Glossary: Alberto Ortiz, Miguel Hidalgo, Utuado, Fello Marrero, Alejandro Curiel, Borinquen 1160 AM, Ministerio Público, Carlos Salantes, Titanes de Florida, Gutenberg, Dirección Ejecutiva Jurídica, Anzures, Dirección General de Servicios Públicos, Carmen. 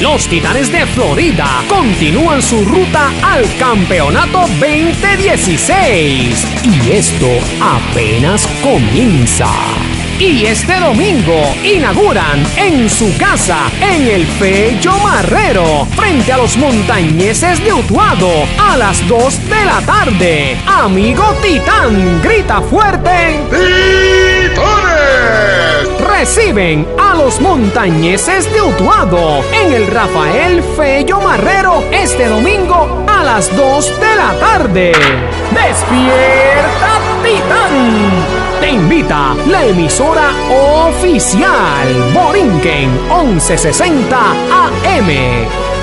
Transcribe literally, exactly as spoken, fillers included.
Los Titanes de Florida continúan su ruta al campeonato veinte dieciséis. Y esto apenas comienza. Y este domingo inauguran en su casa, en el Fello Marrero, frente a los montañeses de Utuado, a las dos de la tarde. Amigo Titán, grita fuerte: ¡Titanes! Reciben a los montañeses de Utuado en el Rafael Fello Marrero este domingo a las dos de la tarde. ¡Despierta, Titán! Te invita la emisora oficial Borinquen once sesenta A M.